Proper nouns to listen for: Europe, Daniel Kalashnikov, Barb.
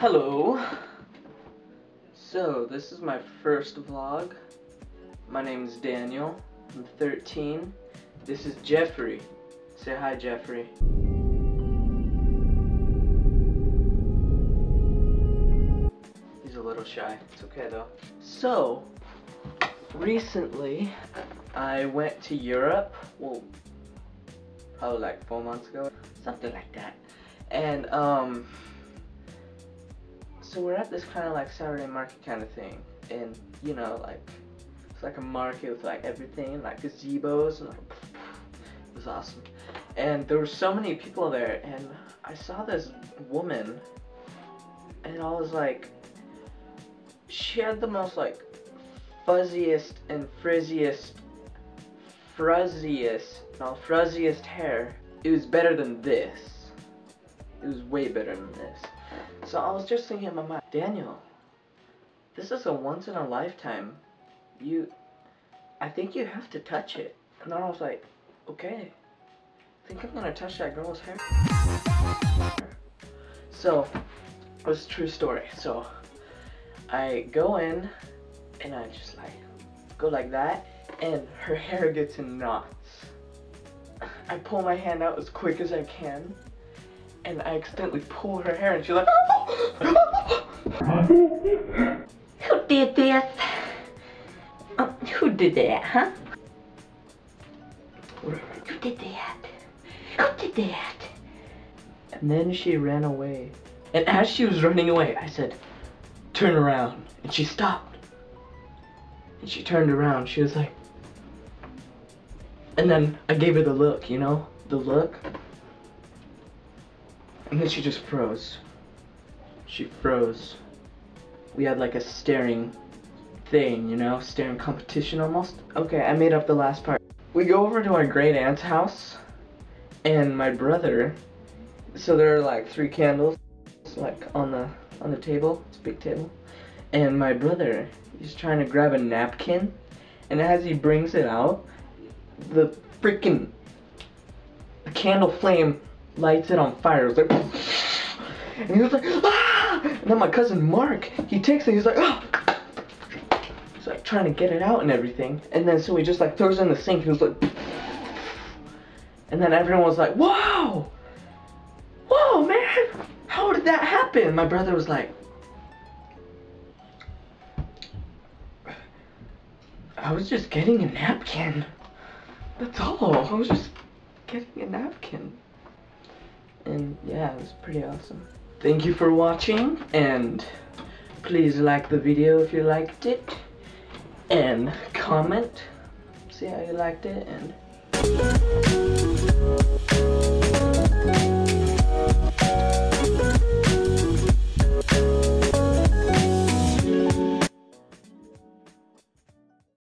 Hello. So, this is my first vlog. My name is Daniel. I'm 13. This is Jeffrey. Say hi, Jeffrey. He's a little shy. It's okay, though. So, recently, I went to Europe. Well, probably like 4 months ago. Something like that. And, so we're at this kind of like Saturday market kind of thing, and you know, like it's like a market with like everything, like gazebos, and like it was awesome. And there were so many people there, and I saw this woman, and I was like, she had the most like fuzziest and fruzziest hair. It was better than this. It was way better than this. So I was just thinking in my mind, Daniel, this is a once in a lifetime. I think you have to touch it. And then I was like, okay, I think I'm gonna touch that girl's hair. So, it was a true story. So, I go in and I just like, go like that, and her hair gets in knots. I pull my hand out as quick as I can, and I accidentally pull her hair, and she's like, who did this? Who did that, huh? Who did that? Who did that? And then she ran away. And as she was running away, I said, turn around. And she stopped. And she turned around. She was like, and then I gave her the look, you know? The look. And then she just froze. She froze. We had like a staring thing, you know? Staring competition almost. Okay, I made up the last part. We go over to my great aunt's house and my brother. So there are like 3 candles like on the table, this big table. And my brother, he's trying to grab a napkin, and as he brings it out, the freaking candle flame lights it on fire. It was like, and he was like, ah! And then my cousin Mark, he takes it, he's like, ah! He's like trying to get it out and everything. And then so he just like throws it in the sink, he was like, and then everyone was like, wow! Whoa, man! How did that happen? My brother was like, I was just getting a napkin. That's all. I was just getting a napkin. And yeah, it was pretty awesome. Thank you for watching, and please like the video if you liked it, and comment, see how you liked it, and